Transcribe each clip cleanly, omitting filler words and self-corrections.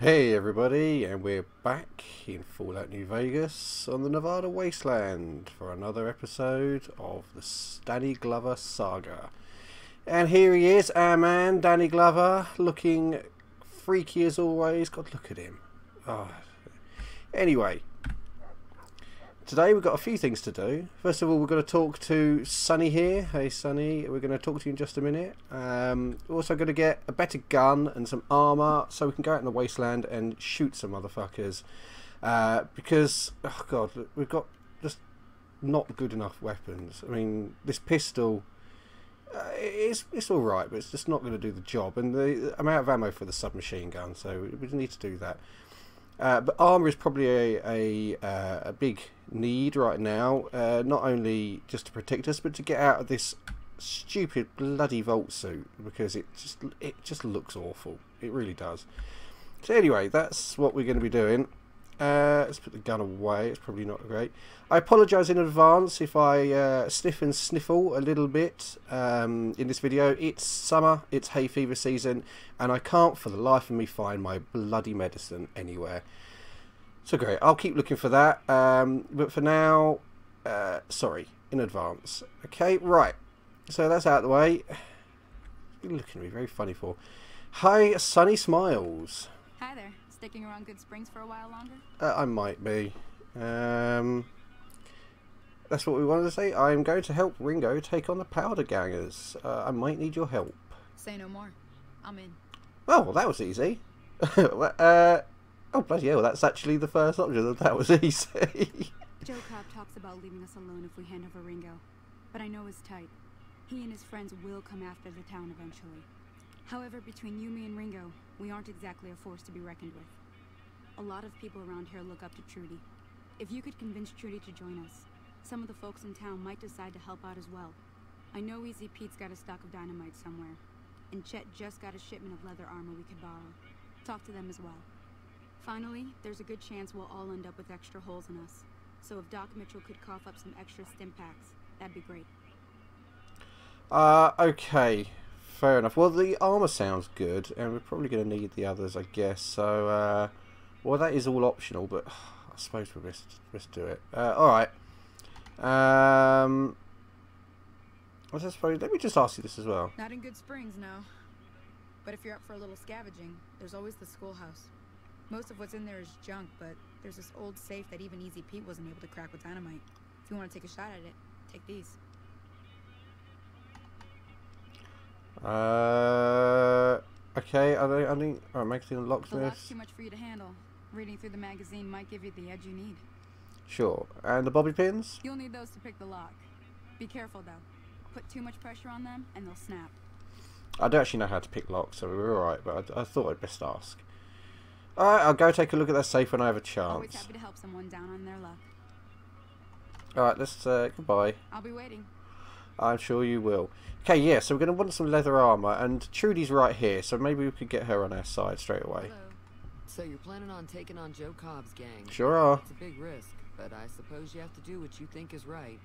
Hey everybody, and we're back in Fallout New Vegas on the Nevada Wasteland for another episode of the Danny Glover Saga. And here he is, our man, Danny Glover, looking freaky as always. God, look at him. Oh. Anyway, today we've got a few things to do. First of all, we're going to talk to Sunny here. Hey Sunny, we're going to talk to you in just a minute. We're also going to get a better gun and some armour so we can go out in the wasteland and shoot some motherfuckers. Because, oh god, we've got just not good enough weapons. I mean, this pistol, it's alright, but it's just not going to do the job. And I'm out of ammo for the submachine gun, so we need to do that. But armour is probably a big need right now, not only just to protect us, but to get out of this stupid bloody vault suit, because it just looks awful. It really does. So anyway, that's what we're going to be doing. Let's put the gun away. It's probably not great. I apologise in advance if I sniff and sniffle a little bit in this video. It's summer, it's hay fever season, and I can't for the life of me find my bloody medicine anywhere. So great, I'll keep looking for that, but for now, sorry in advance. Okay, right, so that's out of the way. You're looking at me very funny for. Hi, Sunny Smiles. Hi there. Sticking around Good Springs for a while longer? I might be. That's what we wanted to say. I'm going to help Ringo take on the Powder Gangers. I might need your help. Say no more. I'm in. Oh, well, that was easy. Oh, bloody hell, that's actually the first option. That was easy. Joe Cobb talks about leaving us alone if we hand over Ringo. But I know his type. He and his friends will come after the town eventually. However, between you, me, and Ringo, we aren't exactly a force to be reckoned with. A lot of people around here look up to Trudy. If you could convince Trudy to join us, some of the folks in town might decide to help out as well. I know Easy Pete's got a stock of dynamite somewhere, and Chet just got a shipment of leather armor we could borrow. Talk to them as well. Finally, there's a good chance we'll all end up with extra holes in us. So if Doc Mitchell could cough up some extra stim packs, that'd be great. Okay. Fair enough. Well, the armour sounds good, and we're probably going to need the others, I guess. So, well, that is all optional, but I suppose we'll just do it. Alright. Let me just ask you this as well. Not in Good Springs, no. But if you're up for a little scavenging, there's always the schoolhouse. Most of what's in there is junk, but there's this old safe that even Easy Pete wasn't able to crack with dynamite. If you want to take a shot at it, take these. Okay, I think I make it in locksmith. The lock's too much for you to handle. Reading through the magazine might give you the edge you need. Sure. And the bobby pins? You'll need those to pick the lock. Be careful though. Put too much pressure on them and they'll snap. I don't actually know how to pick locks, so we're alright, but I thought I'd best ask. Alright, I'll go take a look at that safe when I have a chance. Always happy to help someone down on their luck. Alright, let's goodbye. I'll be waiting. I'm sure you will. Okay, yeah, so we're going to want some leather armour, and Trudy's right here, so maybe we could get her on our side straight away. Hello. So you're planning on taking on Joe Cobb's gang? Sure are. It's a big risk, but I suppose you have to do what you think is right.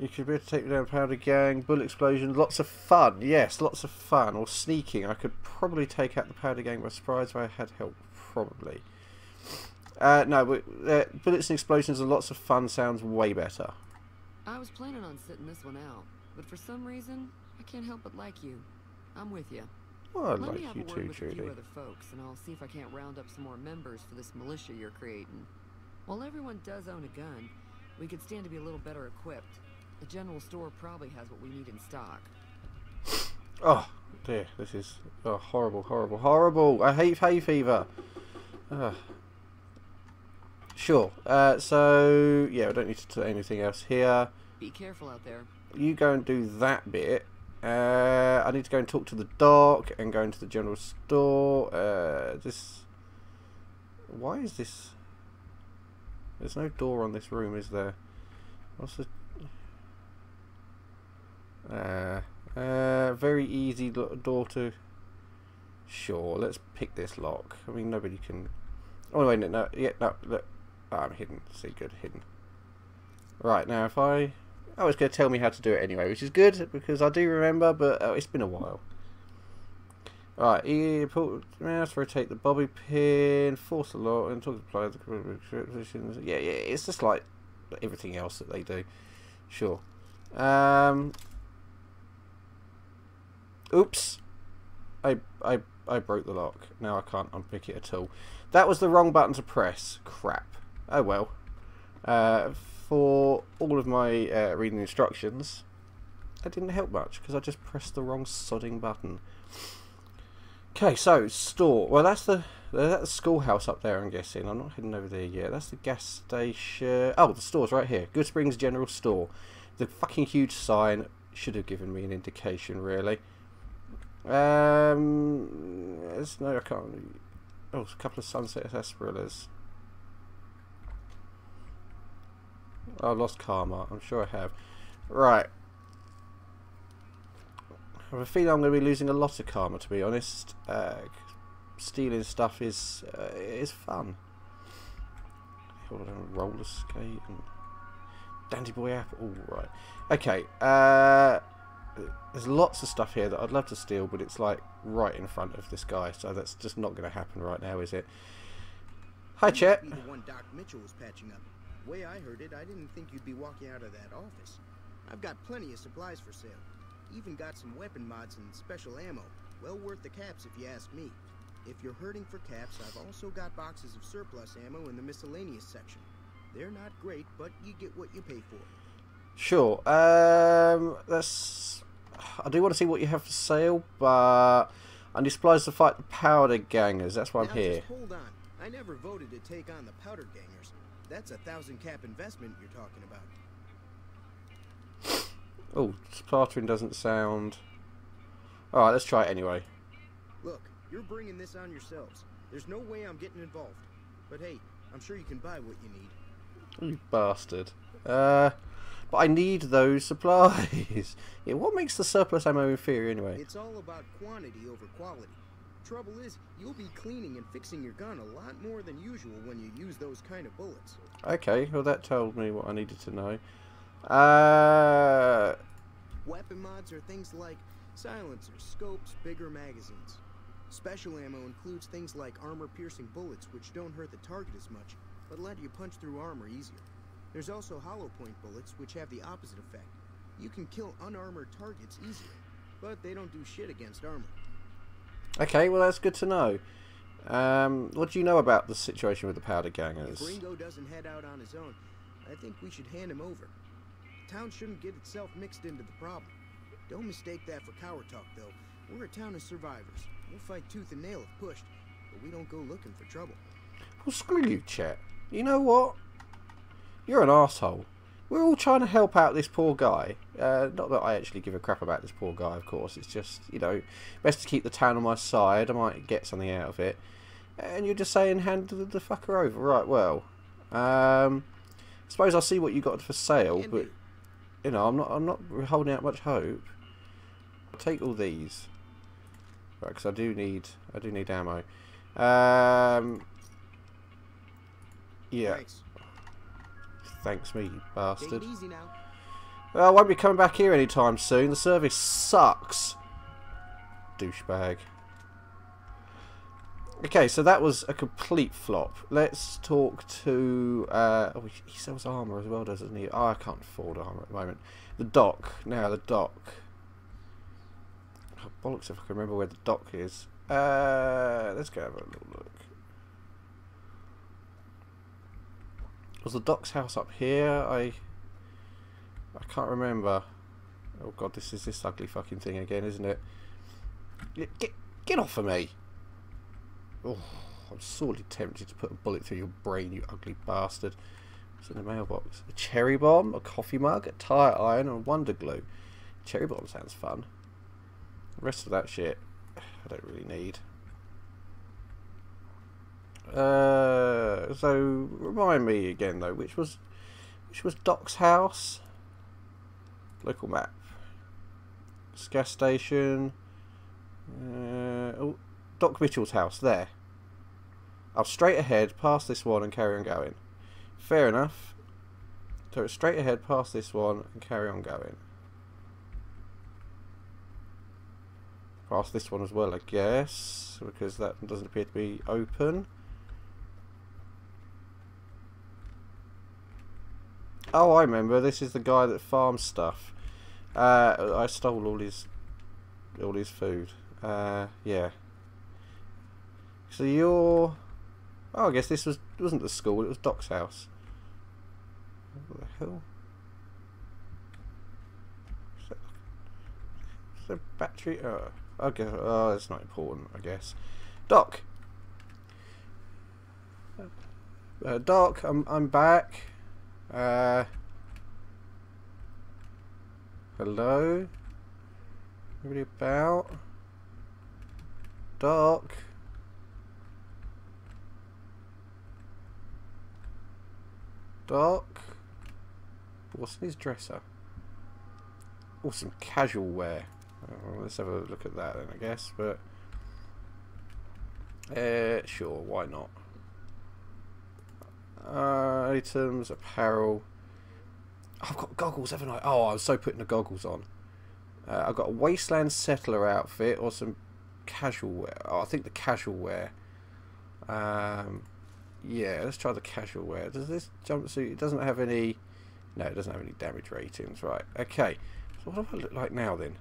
You could be able to take down Powder Gang, bullet explosion, lots of fun. Yes, lots of fun. Or sneaking. I could probably take out the Powder Gang by surprise if I had help, probably. No, but bullets and explosions and lots of fun sounds way better. I was planning on sitting this one out, but for some reason, I can't help but like you. I'm with you. Well, I like you too, Trudy. Let me have a word with a few other folks, and I'll see if I can't round up some more members for this militia you're creating. While everyone does own a gun, we could stand to be a little better equipped. The general store probably has what we need in stock. Oh, dear. This is horrible, horrible, horrible. I hate hay fever. Sure. So yeah, we don't need to do anything else here. Be careful out there. You go and do that bit. I need to go and talk to the doc and go into the general store. Why is this? There's no door on this room, is there? What's the? Very easy door to. Sure. Let's pick this lock. I mean, nobody can. Oh wait, no, yeah, no, look, oh, I'm hidden. See, good, hidden. Right now, if I Oh, it's going to tell me how to do it anyway, which is good, because I do remember, but it's been a while. Alright, pull mouse, rotate the bobby pin, force a lot, and talk to apply the positions. Yeah, yeah, it's just like everything else that they do. Sure. Oops. I broke the lock. Now I can't unpick it at all. That was the wrong button to press. Crap. Oh well. For all of my reading instructions, that didn't help much, because I just pressed the wrong sodding button. Okay, so store. Well, that's the schoolhouse up there, I'm guessing. I'm not heading over there yet. That's the gas station. Oh, the store's right here. Good Springs General Store. The fucking huge sign should have given me an indication, really. There's no, I can't. Oh, it's a couple of sunset sarsaparillas. I lost karma. I'm sure I have. Right. I have a feeling I'm going to be losing a lot of karma, to be honest. Stealing stuff is fun. Hold on, roller skate and Dandy Boy app. All right. Okay. There's lots of stuff here that I'd love to steal, but it's like right in front of this guy, so that's just not going to happen right now, is it? Hi, Chet. The one Doc Mitchell was patching up. The way I heard it, I didn't think you'd be walking out of that office. I've got plenty of supplies for sale. Even got some weapon mods and special ammo. Well worth the caps if you ask me. If you're hurting for caps, I've also got boxes of surplus ammo in the miscellaneous section. They're not great, but you get what you pay for. Sure. That's... I do want to see what you have for sale, but... I need supplies to fight the Powder Gangers. That's why I'm here. Just hold on. I never voted to take on the Powder Gangers. That's a 1,000 cap investment you're talking about. Oh, splattering doesn't sound... Alright, let's try it anyway. Look, you're bringing this on yourselves. There's no way I'm getting involved. But hey, I'm sure you can buy what you need. You bastard. But I need those supplies. Yeah, what makes the surplus ammo inferior anyway? It's all about quantity over quality. Trouble is, you'll be cleaning and fixing your gun a lot more than usual when you use those kind of bullets. Okay, well that told me what I needed to know. Weapon mods are things like silencers, scopes, bigger magazines. Special ammo includes things like armor-piercing bullets, which don't hurt the target as much, but let you punch through armor easier. There's also hollow-point bullets, which have the opposite effect. You can kill unarmored targets easier, but they don't do shit against armor. Okay, well that's good to know. What do you know about the situation with the Powder Gangers? If Ringo doesn't head out on his own, I think we should hand him over. Town shouldn't get itself mixed into the problem. Don't mistake that for coward talk, though. We're a town of survivors. We'll fight tooth and nail if pushed, but we don't go looking for trouble. Well, screw you, Chet. You know what? You're an arsehole. We're all trying to help out this poor guy. Not that I actually give a crap about this poor guy, of course. It's just, you know, best to keep the town on my side. I might get something out of it. And you're just saying hand the fucker over. Right, well. I suppose I'll see what you got for sale, but... You know, I'm not holding out much hope. I'll take all these, right? Because I do need ammo. Yeah. Thanks me, you bastard. Easy now. Well, I won't be coming back here anytime soon. The service sucks, douchebag. Okay, so that was a complete flop. Let's talk to... oh, he sells armour as well, doesn't he? Oh, I can't afford armour at the moment. The dock. Now, the dock. Oh, bollocks if I can remember where the dock is. Let's go have a little look. Was the dock's house up here? I can't remember. Oh, God, this is this ugly fucking thing again, isn't it? Get off of me! Oh, I'm sorely tempted to put a bullet through your brain, you ugly bastard. What's in the mailbox? A cherry bomb, a coffee mug, a tire iron, and wonder glue. Cherry bomb sounds fun. The rest of that shit, I don't really need. So remind me again though, which was Doc's house? Local map. It's a gas station. Oh. Doc Mitchell's house, there. I'll straight ahead, past this one and carry on going. Fair enough. So it's straight ahead past this one and carry on going. Past this one as well, I guess, because that doesn't appear to be open. Oh, I remember. This is the guy that farms stuff. I stole all his food. Yeah. So you're... Oh, I guess this wasn't the school. It was Doc's house. What the hell? Is there a battery? Oh, okay. Oh, that's not important, I guess. Doc. Doc, I'm back. Hello? Nobody about? Doc? Doc? What's in his dresser? Oh, some casual wear. Well, let's have a look at that then, I guess, but... sure, why not? Items, apparel. I've got goggles, haven't I? Oh, I was so putting the goggles on. I've got a Wasteland Settler outfit or some casual wear. Oh, I think the casual wear. Yeah, let's try the casual wear. Does this jumpsuit? It doesn't have any. No, it doesn't have any damage ratings. Right. Okay. So what do I look like now then?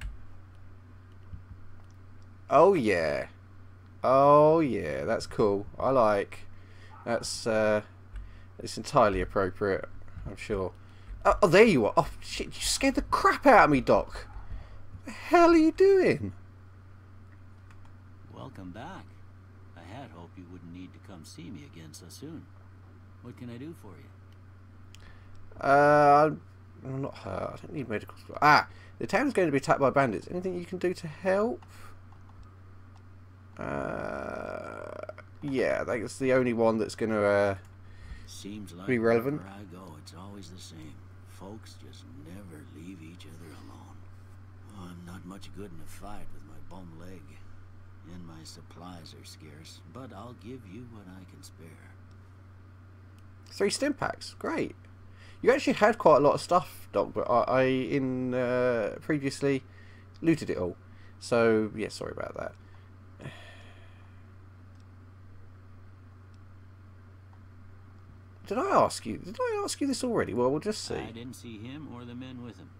Oh yeah. Oh yeah. That's cool. I like. That's. It's entirely appropriate, I'm sure. Oh, there you are. Oh, shit, you scared the crap out of me, Doc. What the hell are you doing? Welcome back. I had hoped you wouldn't need to come see me again so soon. What can I do for you? I'm not hurt. I don't need medical support. Ah, the town's going to be attacked by bandits. Anything you can do to help? Yeah, I think it's the only one that's going to... Seems like wherever I go, it's always the same. Folks just never leave each other alone. Oh, I'm not much good in a fight with my bum leg. And my supplies are scarce, but I'll give you what I can spare. 3 stim packs, great. You actually had quite a lot of stuff, Doc, but I in previously looted it all. So, yeah, sorry about that. Did I ask you? Did I ask you this already? Well, we'll just see. I didn't see him or the men with him.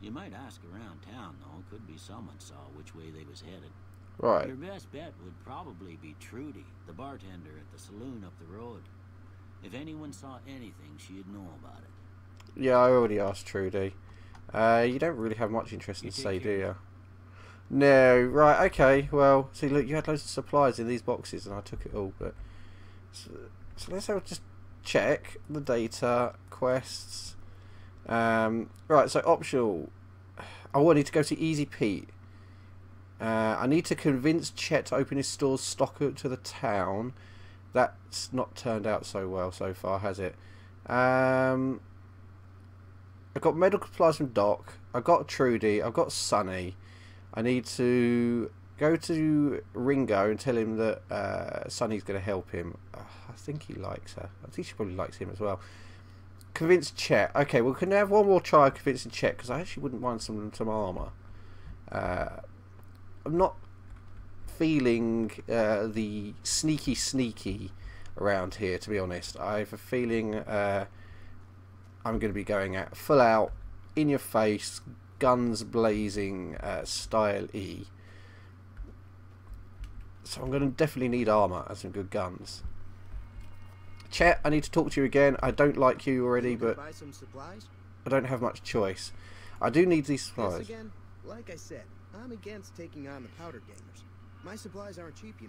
You might ask around town, though. Could be someone saw which way they was headed. Right. Your best bet would probably be Trudy, the bartender at the saloon up the road. If anyone saw anything, she'd know about it. Yeah, I already asked Trudy. You don't really have much interest in say, do you? No. Right. Okay. Well, see, look, you had loads of supplies in these boxes, and I took it all. But so let's have just. Check the data quests. Right, so optional. I need to go to Easy Pete. I need to convince Chet to open his store's stock to the town. That's not turned out so well so far, has it? I've got medical supplies from Doc. I've got Trudy. I've got Sunny. I need to go to Ringo and tell him that Sunny's going to help him. I think he likes her. I think she probably likes him as well. Convince Chet. Okay, well, can I have one more try of convincing Chet? Because I actually wouldn't mind some armour. I'm not feeling the sneaky around here, to be honest. I have a feeling I'm going to be going at full out, in your face, guns blazing, style E. So I'm going to definitely need armour and some good guns. Chet, I need to talk to you again. I don't like you already, but I don't have much choice. I do need these supplies. Again, like I said, I'm against taking on the Powder Gangers. My supplies aren't cheap, you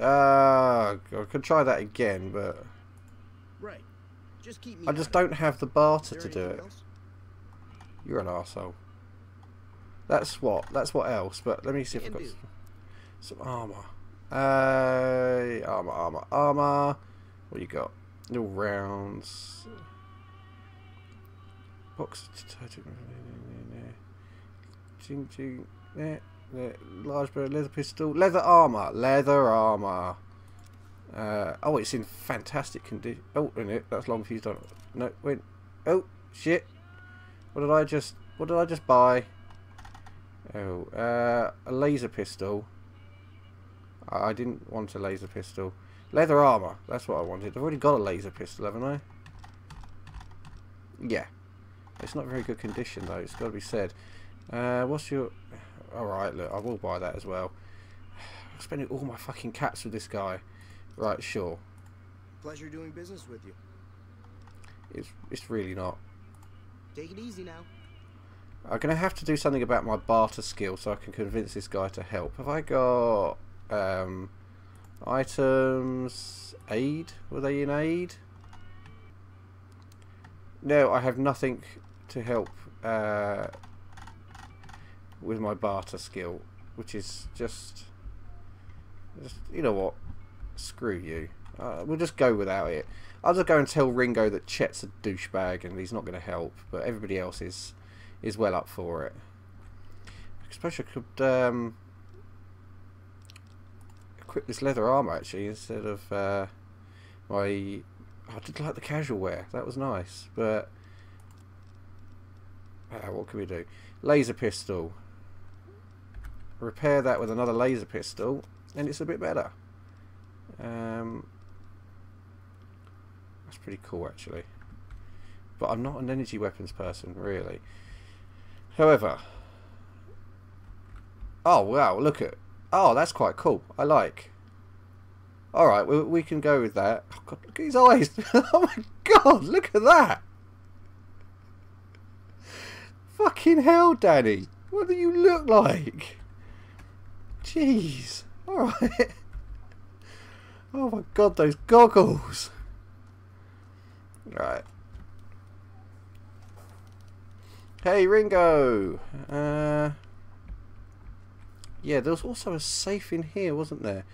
know. I could try that again, but... Right. Just keep me I just don't have the barter to do it. Else? You're an arsehole. That's what else, but let me see if I've got some armour. Armour. What you got? Little rounds. Box ching ching large bird, leather pistol, leather armour. Oh, it's in fantastic condition. Oh, no, that's long fused on. No, wait. Oh, shit. What did I just buy? Oh, a laser pistol. I didn't want a laser pistol. Leather armor. That's what I wanted. I've already got a laser pistol, haven't I? Yeah. It's not very good condition, though. It's got to be said. What's your... Alright, look. I will buy that as well. I'm spending all my fucking caps with this guy. Right, sure. Pleasure doing business with you. It's really not. Take it easy now. I'm going to have to do something about my barter skill so I can convince this guy to help. Have I got... items... aid? Were they in aid? No, I have nothing to help with my barter skill, which is just you know what, screw you. We'll just go without it. I'll just go and tell Ringo that Chet's a douchebag and he's not going to help, but everybody else is well up for it. I suppose I could equip this leather armour actually instead of my... I did like the casual wear. That was nice. But what can we do? Laser pistol. Repair that with another laser pistol, and it's a bit better. That's pretty cool, actually. But I'm not an energy weapons person, really. However, oh wow! Look at that's quite cool. I like. All right, we can go with that. Oh God, look at his eyes! Oh my God, look at that! Fucking hell, Danny! What do you look like? Jeez! All right. Oh my God, those goggles! Right. Hey, Ringo. Yeah, there was also a safe in here, wasn't there?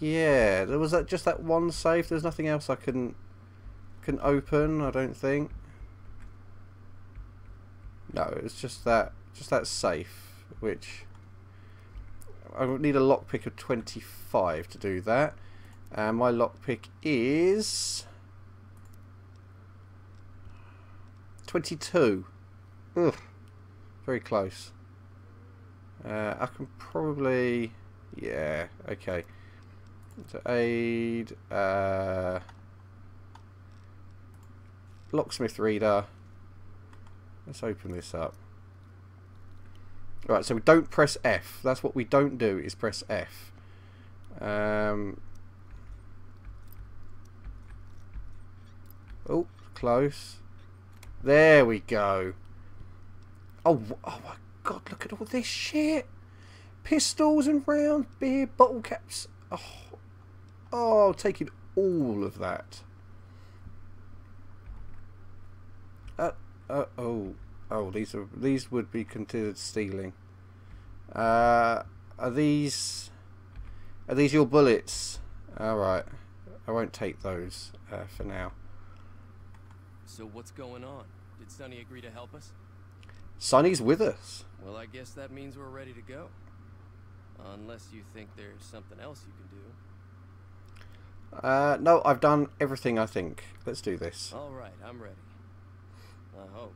Yeah, there was just that one safe. There's nothing else I couldn't open, I don't think. No, it was just that safe, which I would need a lockpick of 25 to do that. And my lockpick is 22. Ugh, very close. I can probably, yeah, okay. To aid, locksmith reader. Let's open this up. Right, so we don't press F. That's what we don't do, is press F. Oh, close. There we go. Oh my God! Look at all this shit. Pistols and round beer bottle caps. Oh, taking all of that. These would be considered stealing. Are these your bullets? All right, I won't take those for now. So what's going on? Did Sunny agree to help us? Sunny's with us. Well, I guess that means we're ready to go. Unless you think there's something else you can do. No, I've done everything, I think. Let's do this. All right, I'm ready. I hope.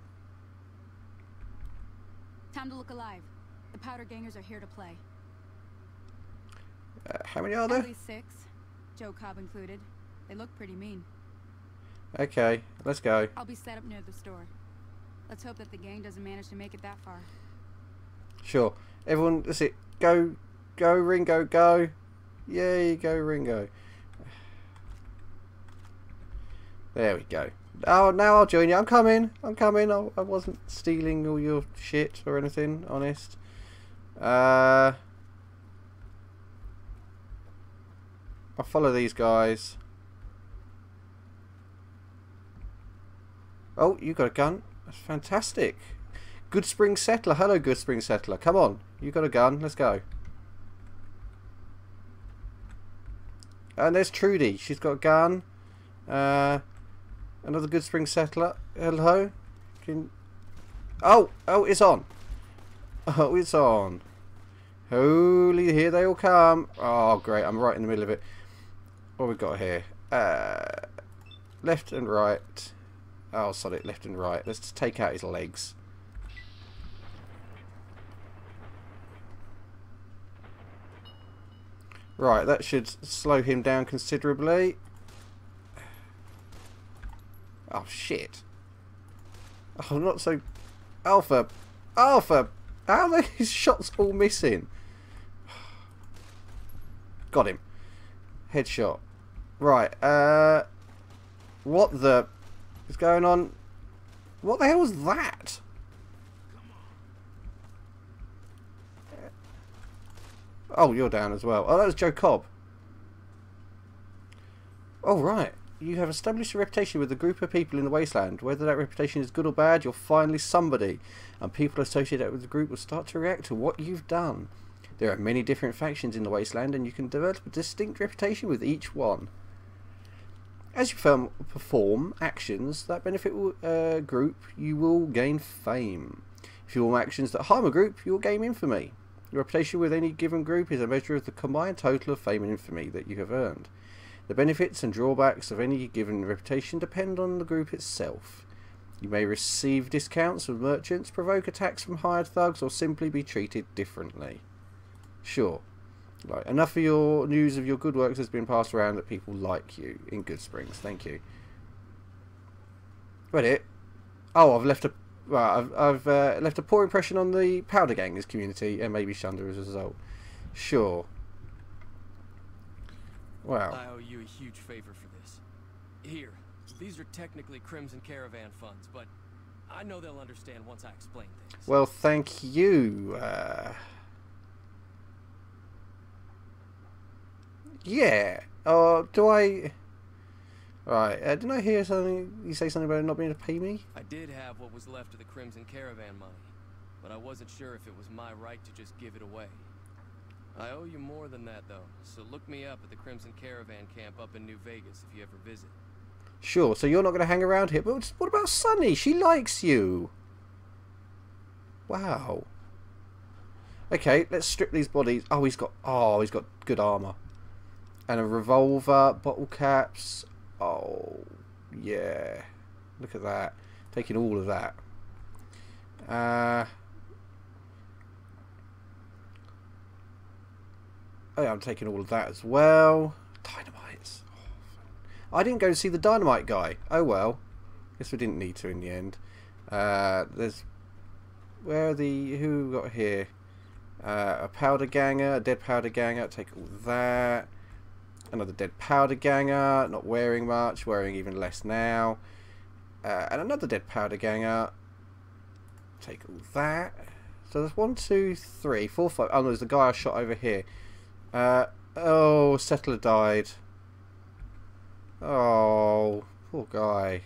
Time to look alive. The Powder Gangers are here to play. How many are there? At least 6. Joe Cobb included. They look pretty mean. Okay, let's go. I'll be set up near the store. Let's hope that the gang doesn't manage to make it that far. Sure. Everyone, that's it. Go, go, Ringo, go. Yay, go, Ringo. There we go. Oh, now I'll join you. I'm coming. I'm coming. I wasn't stealing all your shit or anything, honest. I'll follow these guys. Oh, you got a gun. That's fantastic. Good Springs Settler. Hello, Good Springs Settler. Come on. You got a gun. Let's go. And there's Trudy. She's got a gun. Another Good Spring Settler. Hello. Oh, it's on. Oh, it's on. Holy, here they all come. Oh, great. I'm right in the middle of it. What we got here? Left and right. Oh, Sonic, left and right. Let's just take out his legs. Right, that should slow him down considerably. Oh, shit. Oh, not so... Alpha! Alpha! How are his shots all missing? Got him. Headshot. Right, what the... is going on? What the hell was that? Oh, you're down as well. Oh, that was Joe Cobb. Oh, right. You have established a reputation with a group of people in the wasteland. Whether that reputation is good or bad, you're finally somebody. And people associated with the group will start to react to what you've done. There are many different factions in the wasteland, and you can develop a distinct reputation with each one. As you perform actions that benefit a group, you will gain fame. If you perform actions that harm a group, you will gain infamy. Your reputation with any given group is a measure of the combined total of fame and infamy that you have earned. The benefits and drawbacks of any given reputation depend on the group itself. You may receive discounts from merchants, provoke attacks from hired thugs, or simply be treated differently. Sure. Right, enough of your news of your good works has been passed around that people like you in Good Springs. Thank you. Read it. Oh, I've left a I've left a poor impression on the Powder Gangers community and maybe Shunda as a result. Sure. Wow. I owe you a huge favor for this. Here, these are technically Crimson Caravan funds, but I know they'll understand once I explain things. Well, thank you. Yeah. Do I... Right, didn't I hear something, you say something about not being able to pay me? I did have what was left of the Crimson Caravan money, but I wasn't sure if it was my right to just give it away. I owe you more than that, though, so look me up at the Crimson Caravan camp up in New Vegas if you ever visit. Sure, so you're not going to hang around here, but what about Sunny? She likes you. Wow. Okay, let's strip these bodies. Oh, he's got good armour. And a revolver, bottle caps... Oh, yeah. Look at that. Taking all of that. Oh, yeah, I'm taking all of that as well. Dynamites. Oh, I didn't go to see the dynamite guy. Oh, well. Guess we didn't need to in the end. There's... Where are the... Who we got here? A powder ganger. A dead powder ganger. Take all that. Another dead powder ganger, not wearing much, wearing even less now. And another dead powder ganger. Take all that. So there's 1, 2, 3, 4, 5. Oh, there's the guy I shot over here. Oh, settler died. Oh, poor guy.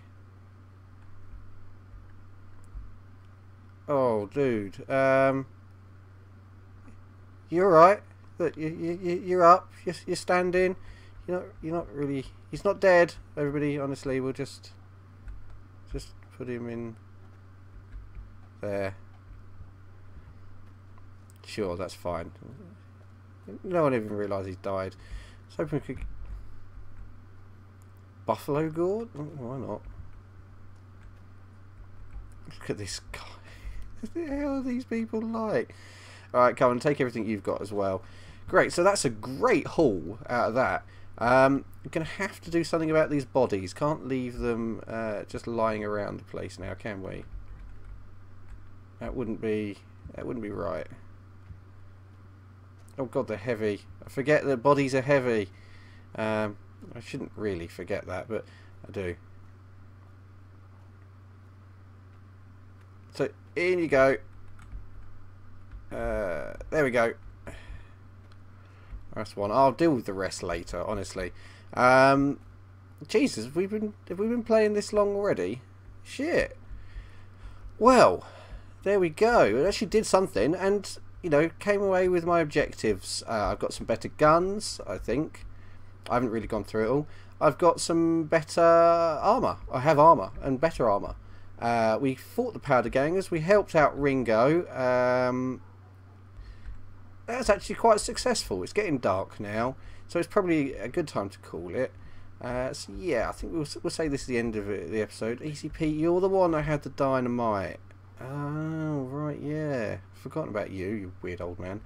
Oh, dude. You alright? Look, you're up. You're standing. You're not really. He's not dead. Everybody, honestly, we'll just put him in there. Sure, that's fine. No one even realised he's died. Let's hope we could. Buffalo gourd? Oh, why not? Look at this guy. What the hell are these people like? All right, come on, take everything you've got as well. Great, so that's a great haul out of that. I'm going to have to do something about these bodies. Can't leave them just lying around the place now, can we? That wouldn't be right. Oh god, they're heavy. I forget that bodies are heavy. I shouldn't really forget that, but I do. So, in you go. There we go. That's one. I'll deal with the rest later, honestly. Jesus, have we been playing this long already? Shit. Well, there we go. I actually did something, and you know, came away with my objectives. I've got some better guns, I think. I haven't really gone through it all. I've got some better armor. I have armor and better armor. We fought the Powder Gangers. We helped out Ringo. That's actually quite successful. It's getting dark now. So it's probably a good time to call it. So yeah, I think we'll say this is the end of the episode. Easy Pete, you're the one that had the dynamite. Oh, right, yeah. Forgotten about you, you weird old man.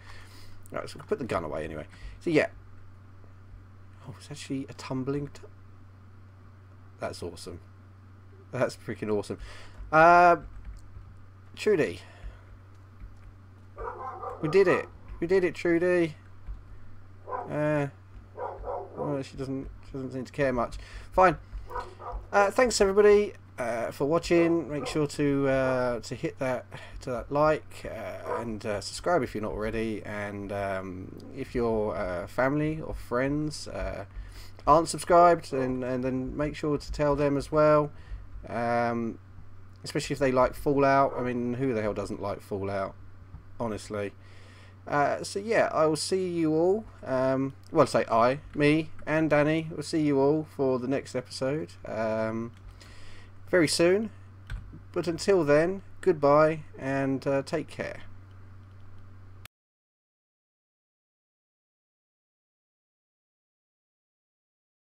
Alright, so we'll put the gun away anyway. So yeah. Oh, it's actually a tumbling... That's awesome. That's freaking awesome. Trudy. We did it. We did it, Trudy. Well, she doesn't seem to care much. Fine. Thanks everybody for watching. Make sure to hit that like and subscribe if you're not already. And if your family or friends aren't subscribed, and then make sure to tell them as well. Especially if they like Fallout. I mean, who the hell doesn't like Fallout? Honestly. So yeah, I will see you all, well, say me and Danny will see you all for the next episode very soon, but until then, goodbye and take care.